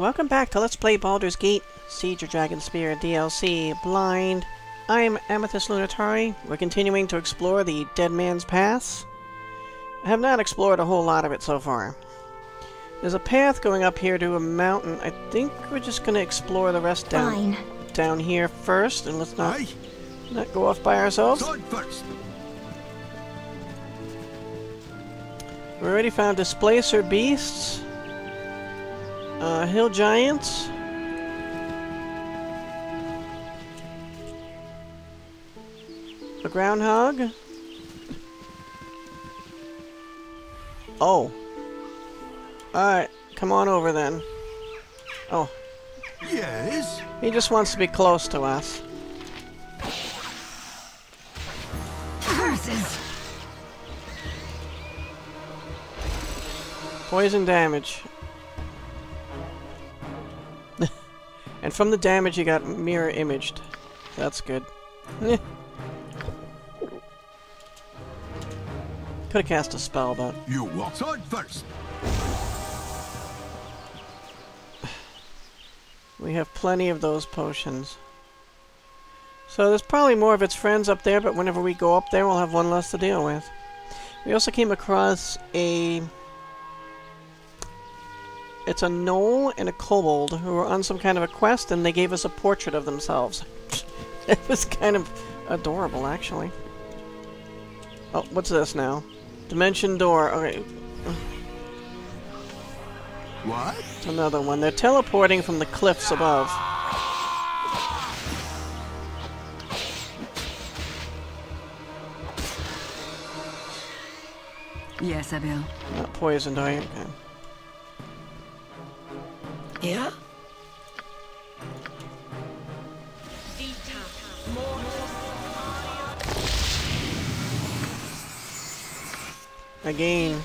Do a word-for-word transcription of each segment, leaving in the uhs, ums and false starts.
Welcome back to Let's Play Baldur's Gate, Siege of Dragonspear D L C, Blind. I'm Amethyst Lunatari. We're continuing to explore the Dead Man's Path. I have not explored a whole lot of it so far. There's a path going up here to a mountain. I think we're just going to explore the rest down, down here first, and let's not, not go off by ourselves. First. We already found Displacer Beasts, uh, Hill Giants. A groundhog. Oh. Alright, come on over then. Oh. Yes. He just wants to be close to us. Curses. Poison damage. And from the damage he got mirror imaged. That's good. Could have cast a spell, but you walk side first. We have plenty of those potions. So there's probably more of its friends up there, but whenever we go up there, we'll have one less to deal with. We also came across a... It's a gnoll and a kobold who were on some kind of a quest, and they gave us a portrait of themselves. It was kind of adorable, actually. Oh, what's this now? Dimension Door. Okay. What? Another one. They're teleporting from the cliffs above. Yes, I will. Not poisoned, are you? Okay. Yeah? Again.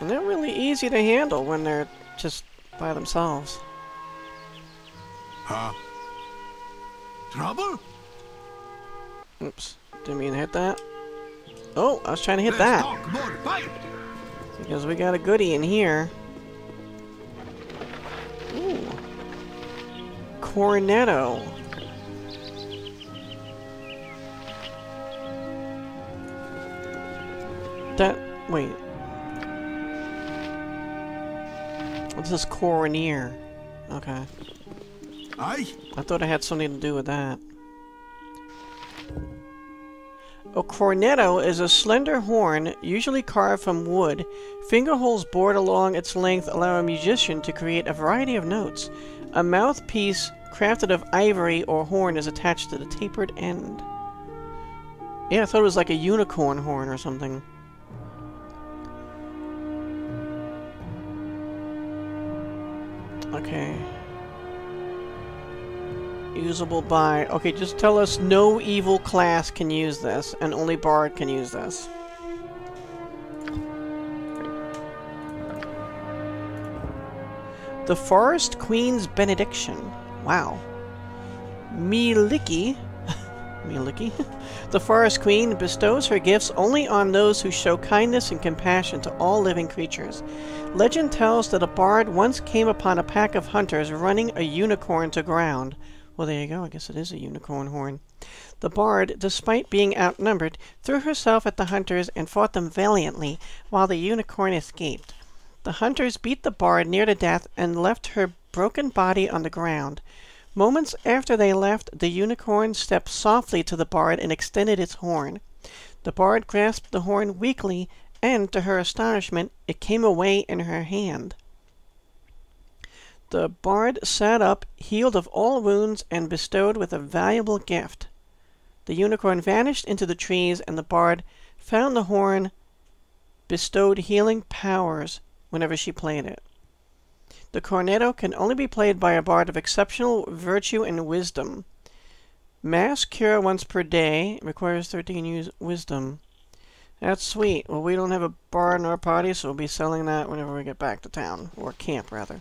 And they're really easy to handle when they're just by themselves. Huh? Trouble? Oops. Didn't mean to hit that. Oh, I was trying to hit that. Because we got a goodie in here. Ooh. Cornetto. That... wait. What's this coroner? Okay. Aye. I thought it had something to do with that. A cornetto is a slender horn, usually carved from wood. Finger holes bored along its length allow a musician to create a variety of notes. A mouthpiece crafted of ivory or horn is attached to the tapered end. Yeah, I thought it was like a unicorn horn or something. Okay. Usable by... Okay, just tell us no evil class can use this, and only Bard can use this. The Forest Queen's Benediction. Wow. Miliki... Miliki? The Forest Queen bestows her gifts only on those who show kindness and compassion to all living creatures. Legend tells that a bard once came upon a pack of hunters running a unicorn to ground. Well, there you go. I guess it is a unicorn horn. The bard, despite being outnumbered, threw herself at the hunters and fought them valiantly, while the unicorn escaped. The hunters beat the bard near to death and left her broken body on the ground. Moments after they left, the unicorn stepped softly to the bard and extended its horn. The bard grasped the horn weakly, and, to her astonishment, it came away in her hand. The bard sat up, healed of all wounds, and bestowed with a valuable gift. The unicorn vanished into the trees, and the bard found the horn, bestowed healing powers whenever she played it. The cornetto can only be played by a bard of exceptional virtue and wisdom. Mass cure once per day. It requires thirteen use wisdom. That's sweet. Well, we don't have a bard in our party, so we'll be selling that whenever we get back to town. Or camp, rather.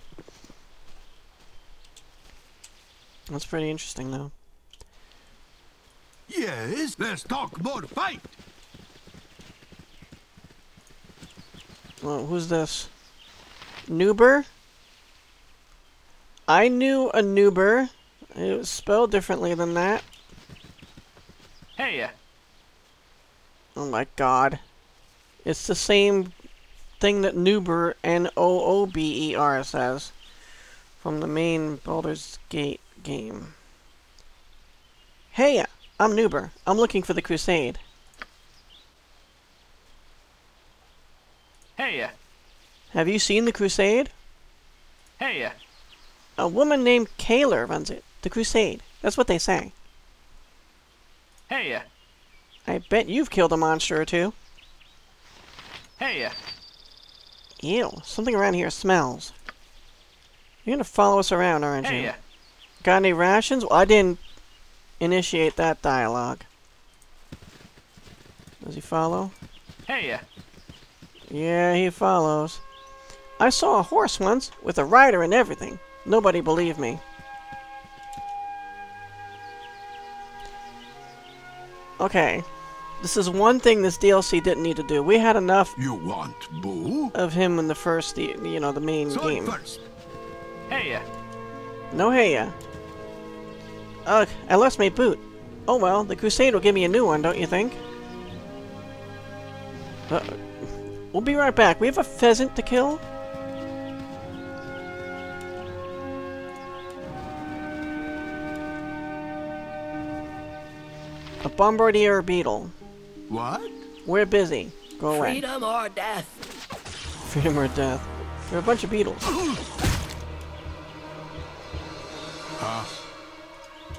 That's pretty interesting, though. Yes, let's talk more fight! Well, who's this? Noober? I knew a Noober. It was spelled differently than that. Hey! Oh my god. It's the same thing that Noober, N O O B E R, says. From the main Baldur's Gate game. Hey! I'm Noober. I'm looking for the Crusade. Hey! Have you seen the Crusade? Hey! A woman named Kaler runs it. The Crusade. That's what they say. Hey! I bet you've killed a monster or two. Hey! Ew. Something around here smells. You're gonna follow us around, aren't hey. you? Got any rations? Well, I didn't initiate that dialogue. Does he follow? Hey! Yeah, he follows. I saw a horse once, with a rider and everything. Nobody believed me. Okay. This is one thing this D L C didn't need to do. We had enough you want, boo? of him in the first, the, you know, the main so game. First. Hey! No hey! Ugh, I lost my boot. Oh well, the Crusade will give me a new one, don't you think? Uh, we'll be right back. We have a pheasant to kill. A bombardier beetle. What? We're busy. Go away. Freedom or death. Freedom or death. There are a bunch of beetles. Huh?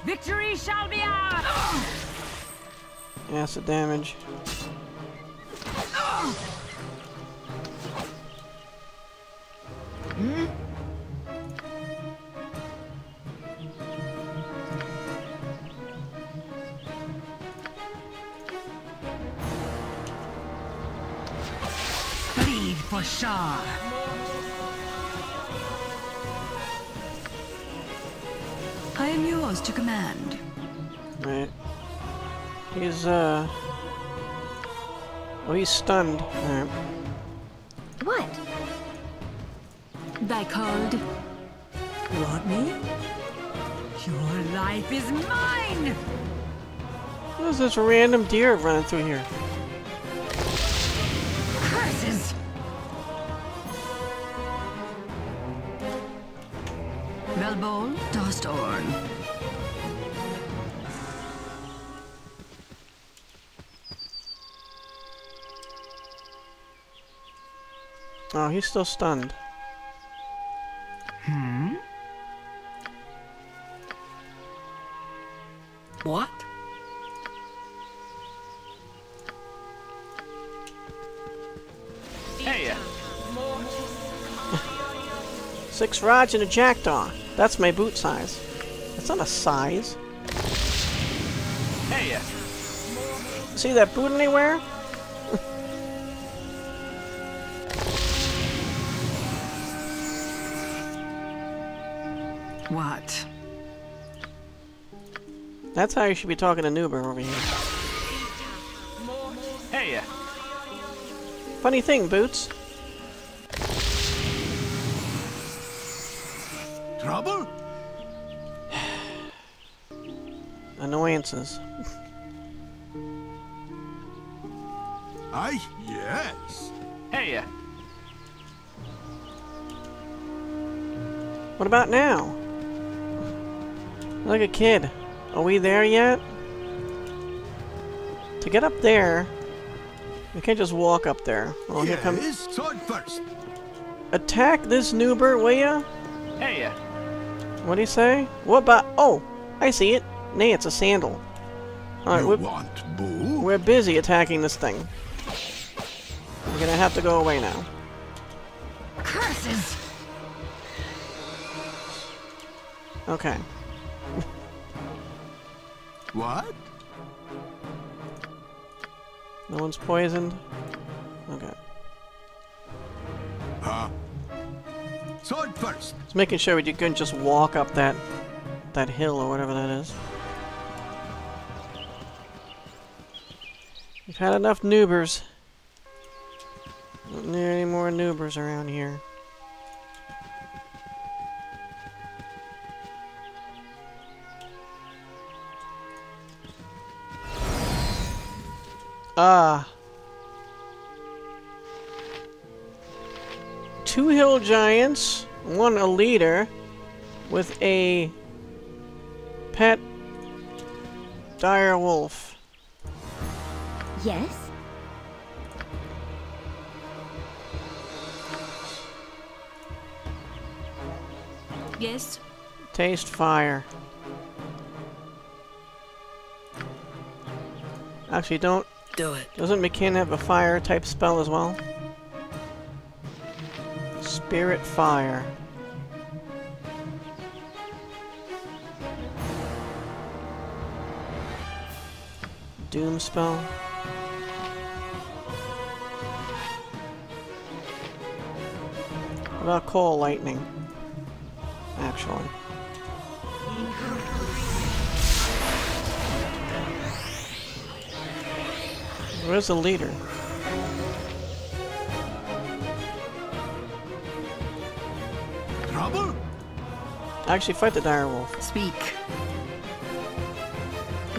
Victory shall be ours! Acid damage. Hmm? Bleed for Shah! I am yours to command. Right. He's, uh... oh, he's stunned. Alright. What? Thy called. You want me? Your life is mine! What is this random deer running through here? Curses! Velvo, Dost Orn. Oh, he's still stunned. Hmm? What? Hey! Six rods and a jackdaw. That's my boot size. That's not a size. Hey! See that boot anywhere? What? That's how you should be talking to Noober over here. Hey! Funny thing, Boots. Trouble? Annoyances. Aye, yes. Hey. What about now? Like a kid. Are we there yet? To get up there, we can't just walk up there. Oh, yes. Here comes sword first. Attack this Noober, will ya? Hey. What'd he say? What about? Oh, I see it. Nay, it's a sandal. All right, we're, want, boo? we're busy attacking this thing. We're gonna have to go away now. Curses! Okay. What? No one's poisoned. Okay. Huh? Sword first. It's making sure you couldn't just walk up that that hill or whatever that is. We've had enough Noobers. Not near any more more Noobers around here. Ah. Two hill giants, one a leader with a pet dire wolf. Yes. Yes. Taste fire. Actually, don't do it. Doesn't McKinn have a fire type spell as well? Spirit fire. Doom spell. What about coal lightning? Actually. Where's the leader? Actually, fight the dire wolf. Speak.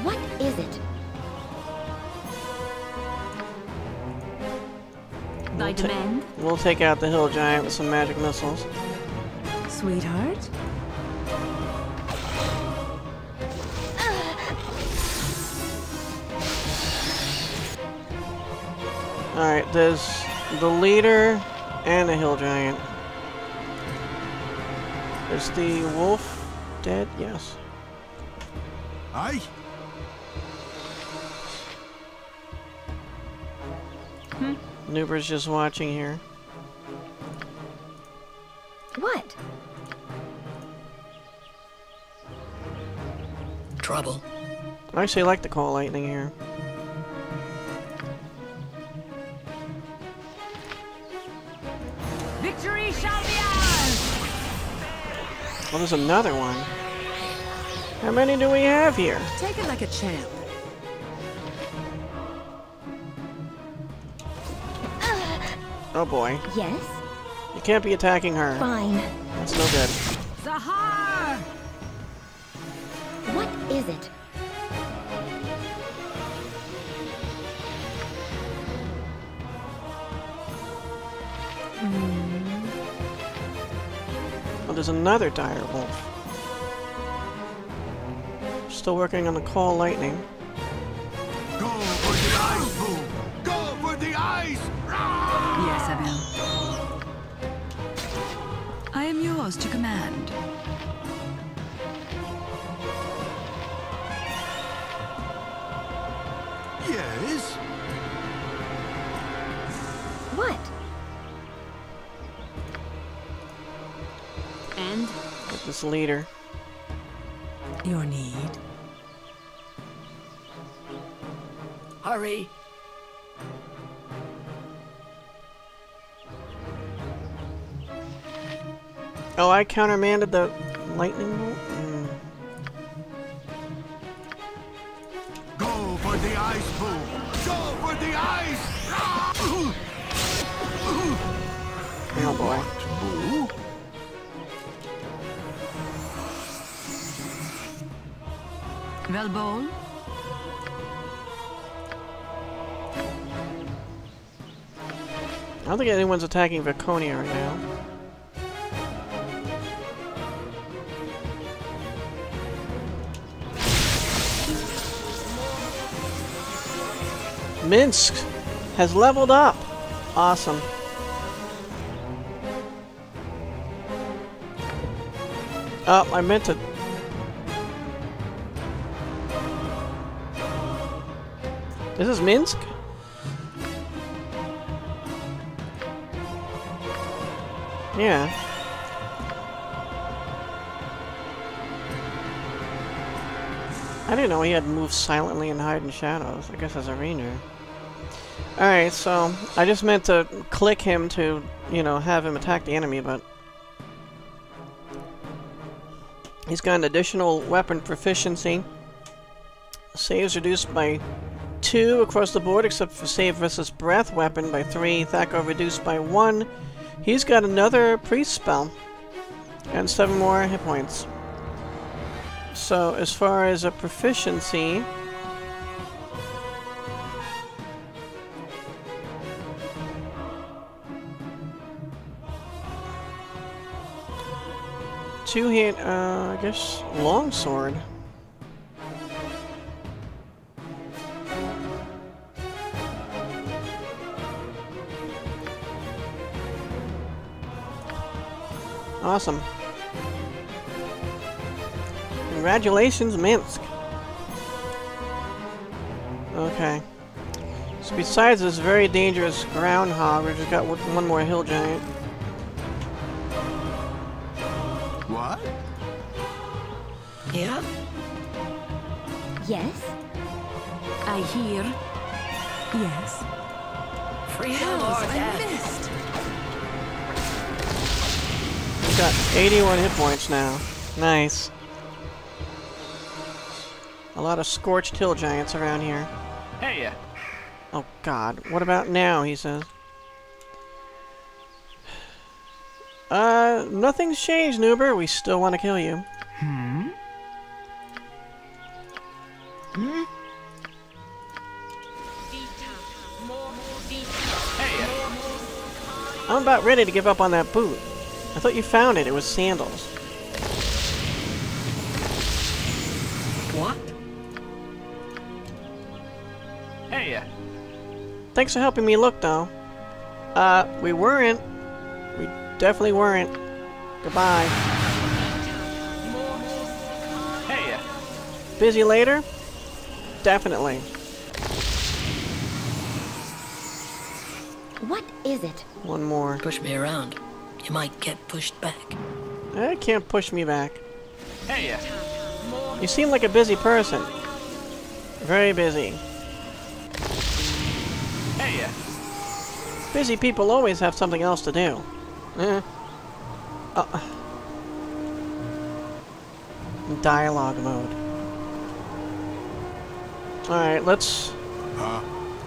What is it? By demand. We'll take out the hill giant with some magic missiles. Sweetheart. All right, there's the leader and the hill giant. Is the wolf dead? Yes. Aye. Hmm. Noober's just watching here. What? Trouble. I actually like the call lightning here. Victory shall be ours! Well, there's another one. How many do we have here? Take it like a champ. Oh boy. Yes. You can't be attacking her. Fine. That's no good. Zahar! What is it? There's another dire wolf. Still working on the call lightning. Go for the eyes, boo! Go for the eyes! Yes, I will. I am yours to command. Yes. What? With this leader. Your need. Hurry. Oh, I countermanded the lightning bolt. Mm. Go for the ice boom. Go for the ice. Oh boy. What, boo? Velvo. I don't think anyone's attacking Viconia right now. Minsc has leveled up. Awesome. Oh, I meant to. This is Minsc? Yeah. I didn't know he had moved silently and hide in shadows. I guess as a ranger. Alright, so I just meant to click him to, you know, have him attack the enemy, but he's got an additional weapon proficiency. Saves reduced by two across the board, except for save versus breath. Weapon by three. Thaco reduced by one. He's got another priest spell. And seven more hit points. So, as far as a proficiency... two-hit, uh, I guess, longsword. Awesome. Congratulations, Minsc. Okay. So besides this very dangerous groundhog, we just got one more hill giant. What? Yeah? Yes? I hear. Yes. Free hills, I missed! We've got eighty-one hit points now. Nice. A lot of scorched hill giants around here. Hey, yeah. Oh God! What about now? He says. Uh, nothing's changed, Noober. We still want to kill you. Hmm. Hmm. Hey, yeah. I'm about ready to give up on that boot. I thought you found it. It was sandals. What? Hey. Thanks for helping me look, though. Uh, we weren't. We definitely weren't. Goodbye. Hey. Busy later? Definitely. What is it? One more. Push me around. You might get pushed back. I can't push me back. Hey. You seem like a busy person. Very busy. Hey. Busy people always have something else to do. Eh. Uh. Dialogue mode. Alright, let's huh?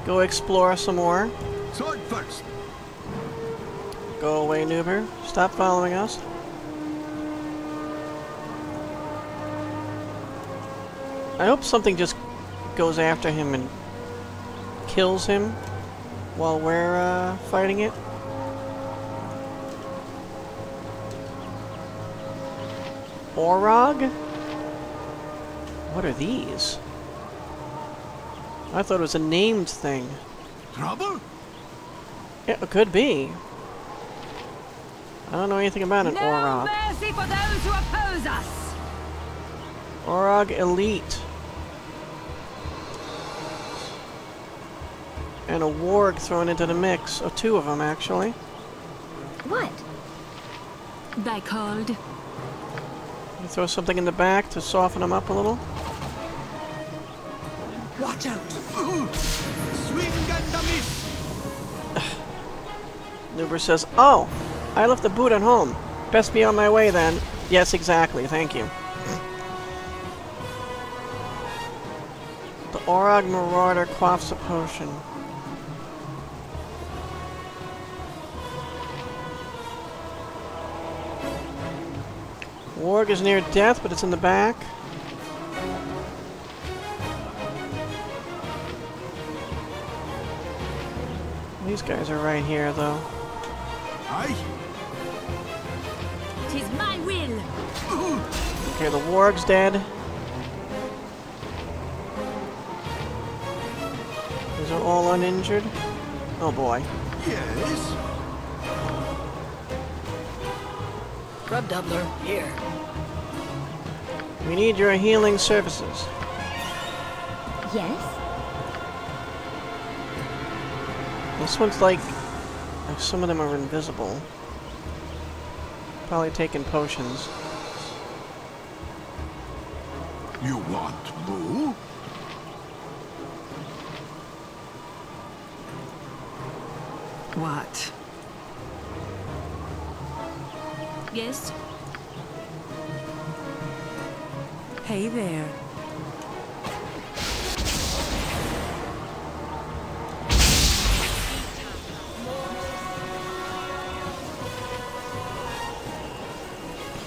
go explore some more. Sword first. Go away, Noober. Stop following us. I hope something just goes after him and kills him while we're uh, fighting it. Orog? What are these? I thought it was a named thing. Trouble? Yeah, it could be. I don't know anything about an Orog. No mercy for those who oppose us. Orog Elite. And a warg thrown into the mix. Oh, two of them, actually. What? They called. You throw something in the back to soften them up a little. Watch out! Swing and a miss! Noober says, oh! I left the boot at home. Best be on my way, then. Yes, exactly. Thank you. The Orog Marauder quaffs a potion. Warg is near death, but it's in the back. These guys are right here, though. Aye. Tis my will. Okay, the warg's dead. These are all uninjured. Oh boy. Yes. Grub doubler here. We need your healing services. Yes. This one's like. Some of them are invisible. Probably taking potions. You want boo? What? Yes. Hey there.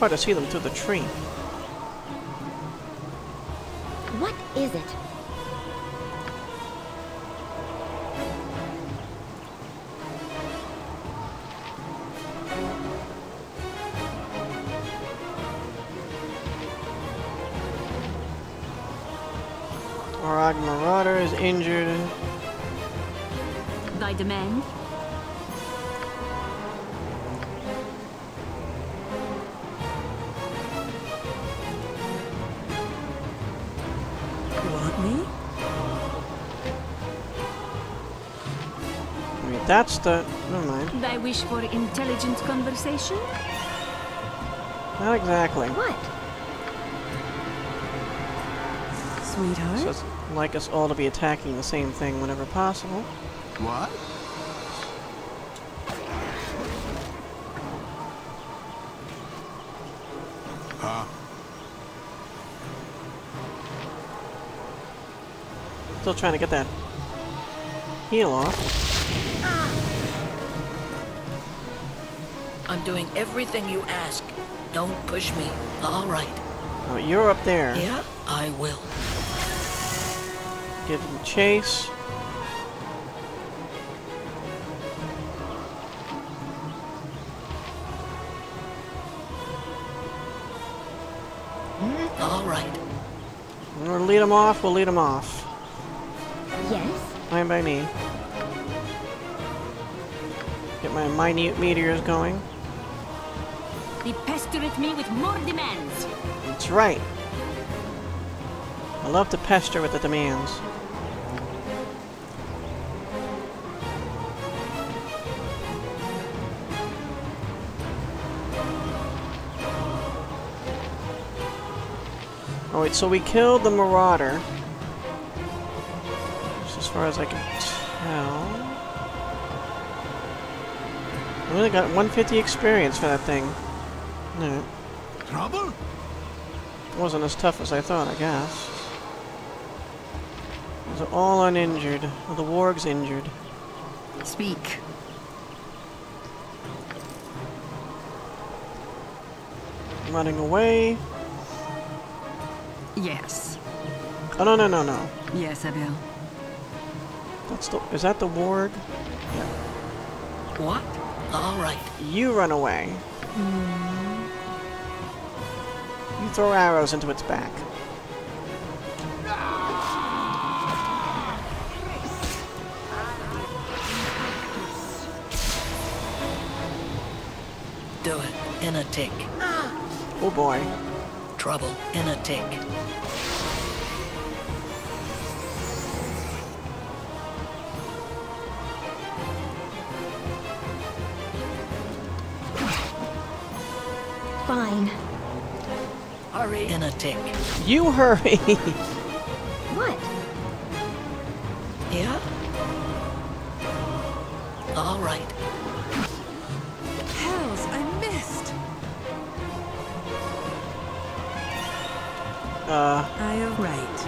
hard to see them through the tree. What is it? Orog Marauder is injured. Thy demand. That's the... never mind. Thy wish for intelligent conversation? Not exactly. What? Sweetheart? So it's like us all to be attacking the same thing whenever possible. What? Huh? Still trying to get that heal off. I'm doing everything you ask. Don't push me. All right. Oh, you're up there. Yeah, I will. Give him chase. Mm-hmm. All right. We're gonna lead him off. We'll lead him off. Yes. Fine by me. Get my minute meteors going. They pestered me with more demands. That's right. I love to pester with the demands. Oh wait, so we killed the Marauder. Just as far as I can tell. I really got one fifty experience for that thing. No. Trouble? Wasn't as tough as I thought, I guess. Those are all uninjured. Well, the warg's injured. Speak. Running away. Yes. Oh no no no no. Yes, I will. That's the. Is that the warg? Yeah. What? All right. You run away. Mm. You throw arrows into its back. Do it in a tick. Oh boy. Trouble in a tick. Fine. Hurry. In a tick. You hurry! What? Yeah? Alright. Hells, I missed! Uh... I am right.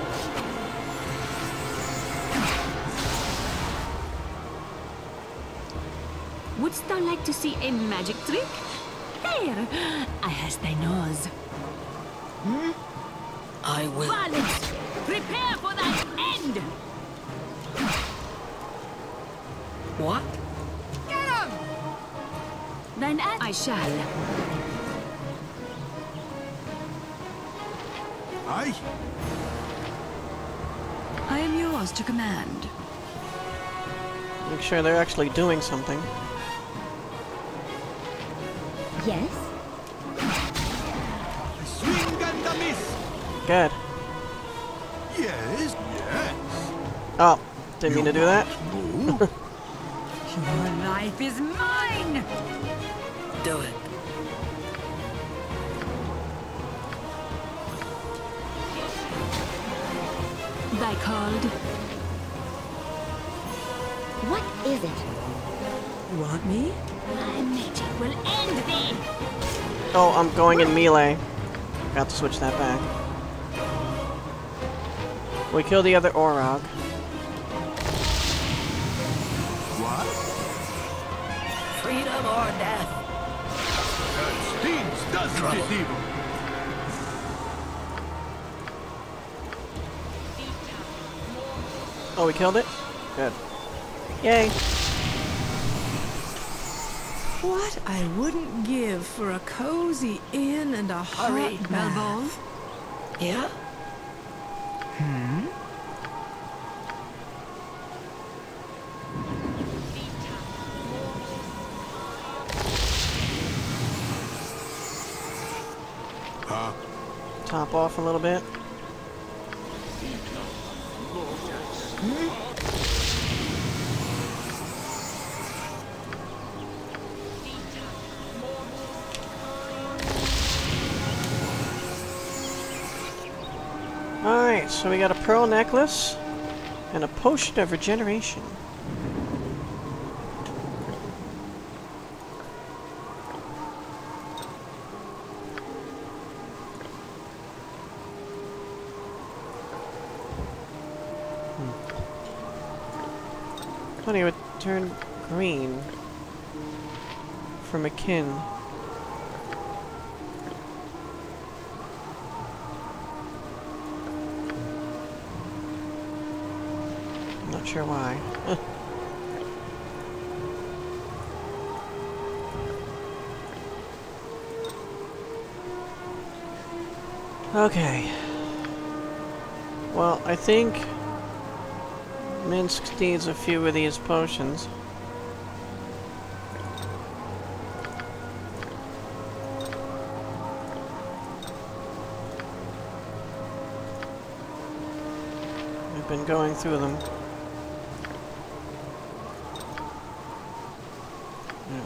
Wouldst thou like to see a magic trick? There! I has thy nose. Hmm? I will. Violence. Prepare for that end! What? Get him! Then I shall. Aye. I am yours to command. Make sure they're actually doing something. Yes? Good. Yes, yes. Oh, didn't mean to do that. Your life is mine. Do it. Thy called. What is it? You want me? My magic will end thee. Oh, I'm going in melee. Got to switch that back. We killed the other Orog. What? Freedom or death. That stings. does resist evil. Oh, we killed it? Good. Yay. What I wouldn't give for a cozy inn and a hot Hurry, bath. Velvo. Yeah? Hmm? Huh? Top off a little bit. Hmm? Alright, so we got a pearl necklace and a potion of regeneration. Hmm. Thought he would turn green from a kin. Not sure why. Okay. Well, I think Minsc needs a few of these potions. I've been going through them.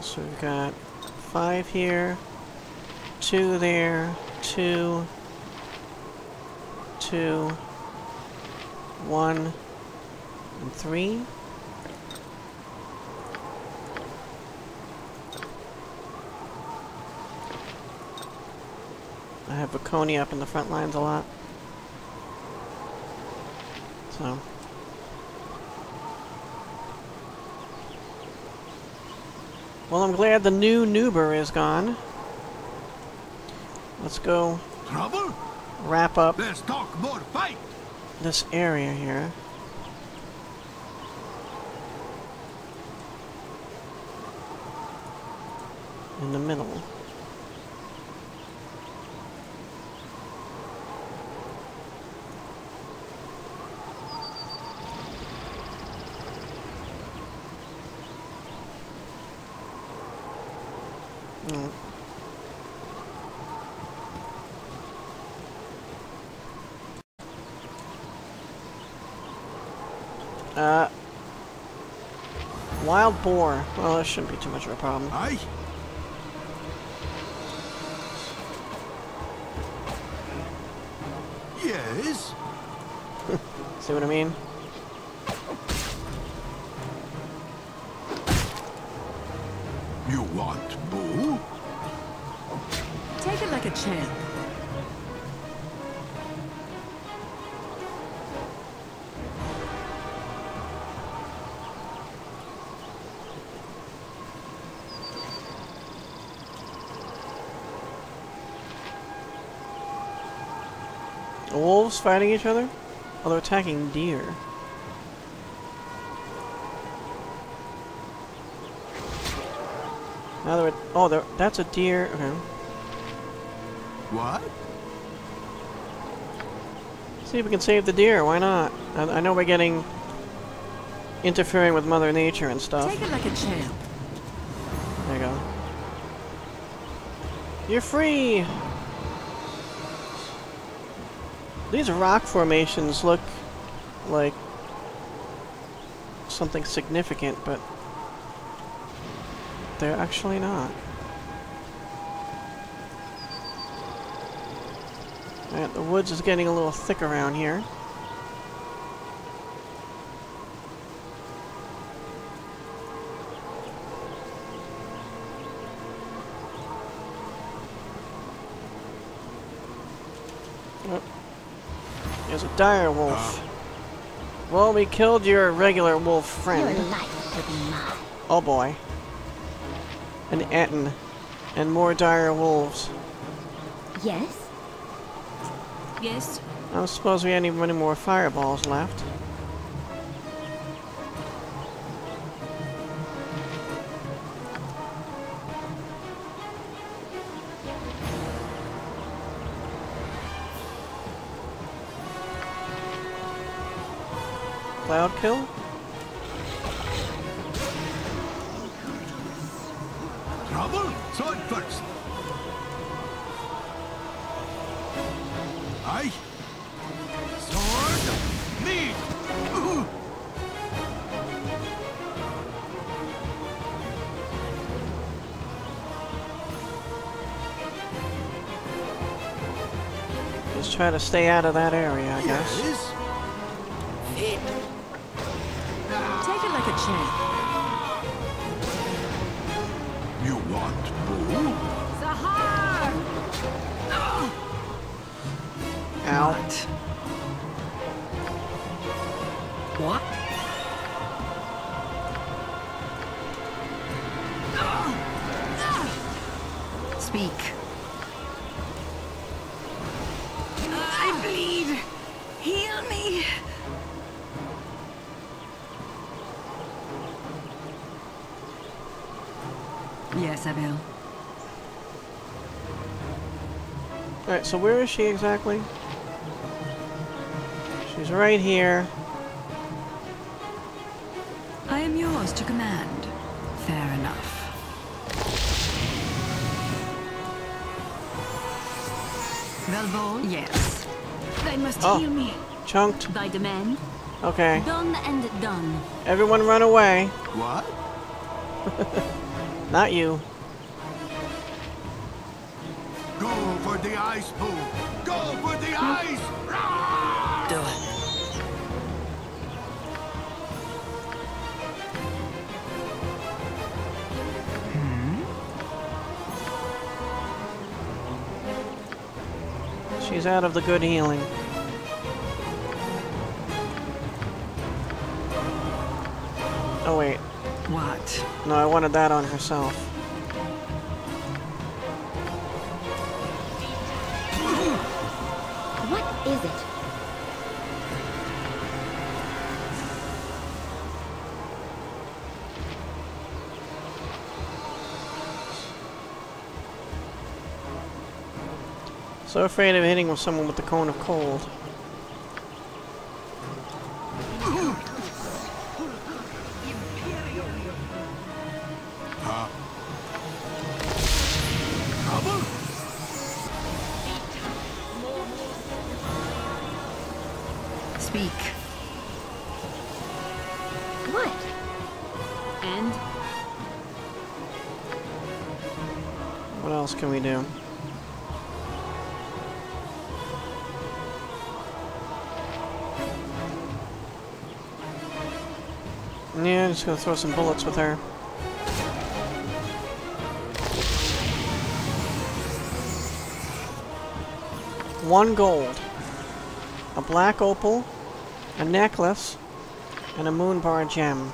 So we've got five here, two there, two, two, one, and three. I have Viconia up in the front lines a lot. So. Well, I'm glad the new Noober is gone. Let's go Trouble? wrap up Let's talk more fight. this area here. In the middle. Mm. Uh, wild boar. Well, that shouldn't be too much of a problem. Aye. Yes. See what I mean? You want boo? Take it like a champ. Wolves fighting each other? Although attacking deer. Now they're, oh, they're, that's a deer. Okay. What? See if we can save the deer. Why not? I, I know we're getting interfering with Mother Nature and stuff. Take it like a champ. There you go. You're free. These rock formations look like something significant, but. They're actually not. Alright, the woods is getting a little thick around here. Oh. There's a dire wolf. Well, we killed your regular wolf friend. Your life will be mine. Oh boy. An Etten, and more dire wolves. Yes? Yes? I don't suppose we have any more fireballs left. Cloud kill? Trouble? Sword first! Aye! Sword! Me! Ooh. Just try to stay out of that area, I guess. Yes. You want boo? Zahar! Out. What? Speak. I bleed. Heal me. Yes, I will. Alright, so where is she exactly? She's right here. I am yours to command. Fair enough. Velvo? Yes. They must oh. heal me. Chunked. By demand. Okay. Done and done. Everyone run away. What? Not you. Go for the ice pool. Go for the ice. Roar! Do it. Hmm? She's out of the good healing. Oh wait. What? No, I wanted that on herself. What is it? So afraid of hitting with someone with the cone of cold. Yeah, I'm just gonna throw some bullets with her. One gold, a black opal, a necklace, and a moonbar gem.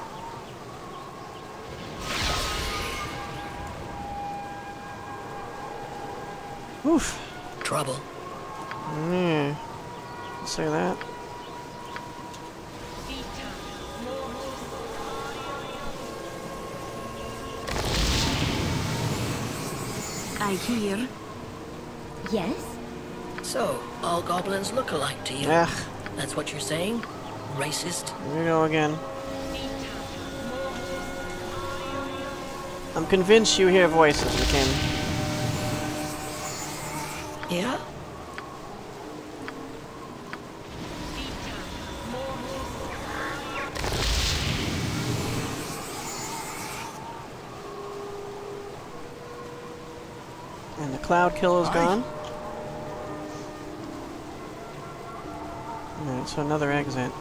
Oof. Trouble. Yeah. Say that. I hear. Yes? So, all goblins look alike to you. Ugh. That's what you're saying? Racist? Here we go again. I'm convinced you hear voices, McKim. Yeah? Cloud kill is gone. Alright, so another exit.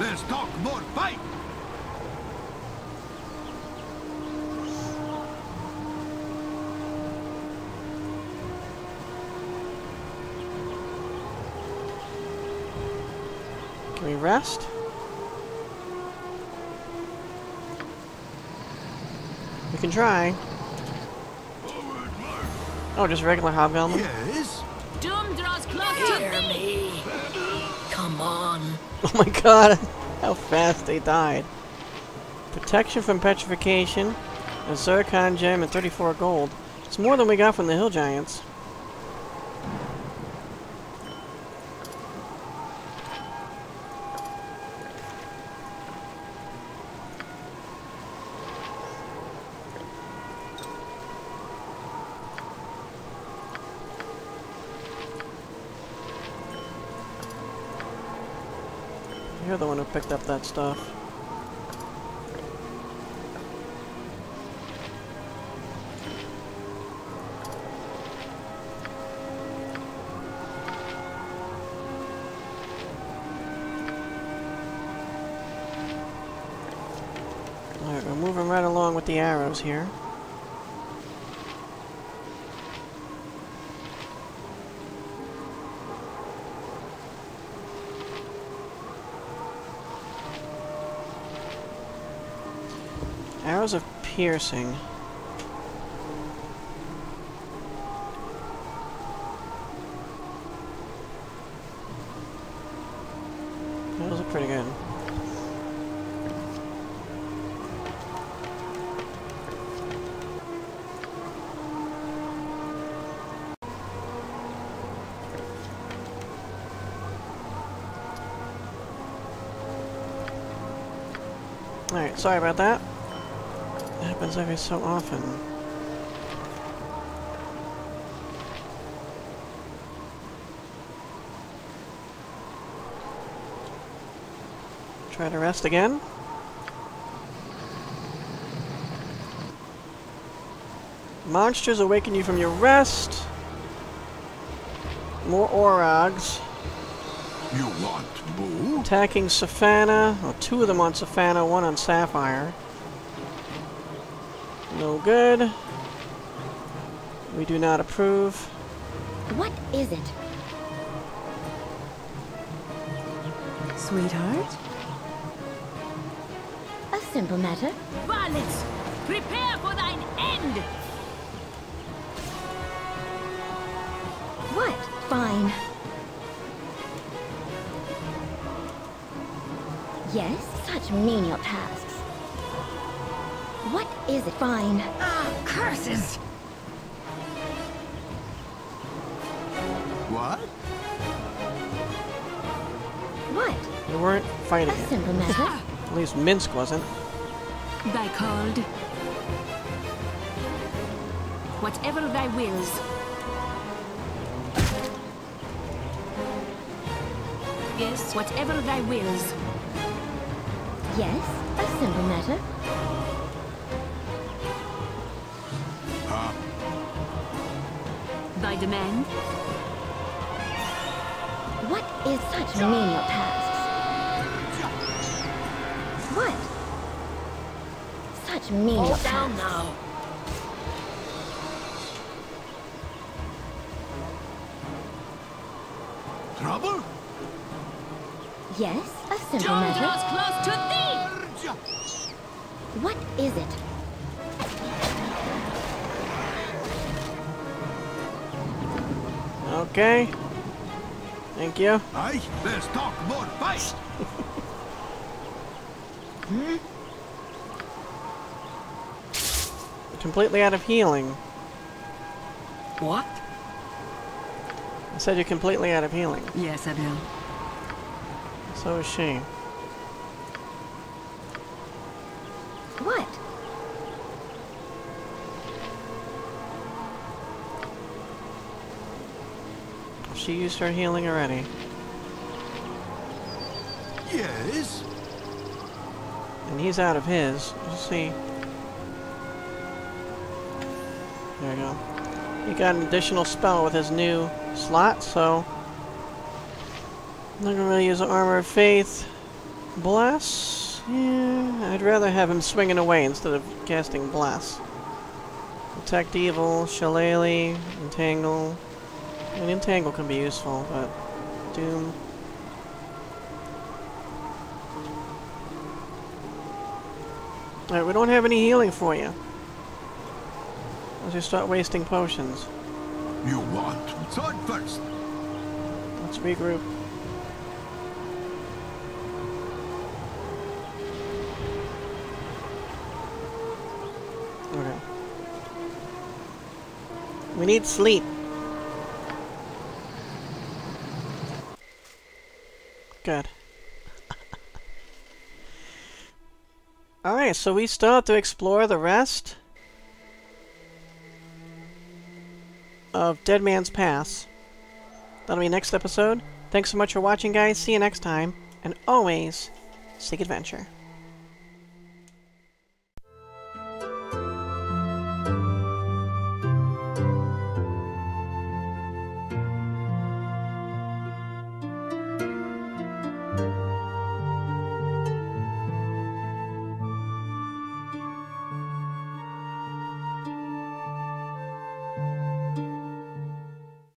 Let's talk more fight. Can we rest? We can try. Oh, just regular hobgoblin? Yes. Doom draws clock to me. Come on. Oh my god, how fast they died. Protection from petrification, a zircon gem, and thirty-four gold. It's more than we got from the hill giants. You're the one who picked up that stuff. Alright, we're moving right along with the arrows here. Arrows of piercing. Those are pretty good. Alright, sorry about that. Happens every so often. Try to rest again. Monsters awaken you from your rest. More Orogs. You want boo? Attacking Safana. Well, two of them on Safana, one on Sapphire. No good. We do not approve. What is it? Sweetheart? A simple matter. Varlets, prepare for thine end! What? Fine. Yes, such menial tasks. What is it? Fine. Ah, curses! What? What? They weren't fighting it. A simple matter. At least Minsc wasn't. Thy called. Whatever thy wills. Yes, whatever thy wills. Yes, a simple matter. Thy demand? What is such menial tasks? What? Such menial tasks. All down now. Trouble? Yes, a simple matter. Close to thee. What is it? Okay. Thank you. Aye, let's talk more fight. Hmm? Completely out of healing. What? I said you're completely out of healing. Yes, I do. So is she. What? She used her healing already. Yes. And he's out of his. Let's see. There we go. He got an additional spell with his new slot, so I'm not gonna really use an Armor of Faith. Bless? Yeah, I'd rather have him swinging away instead of casting Bless. Protect Evil, Shillelagh, Entangle. An Entangle can be useful, but Doom. Alright, we don't have any healing for you. Let's just start wasting potions. You want to start first. Let's regroup. Okay. We need sleep. Good. Alright, so we still have to explore the rest of Dead Man's Path. That'll be next episode. Thanks so much for watching, guys. See you next time. And always, seek adventure.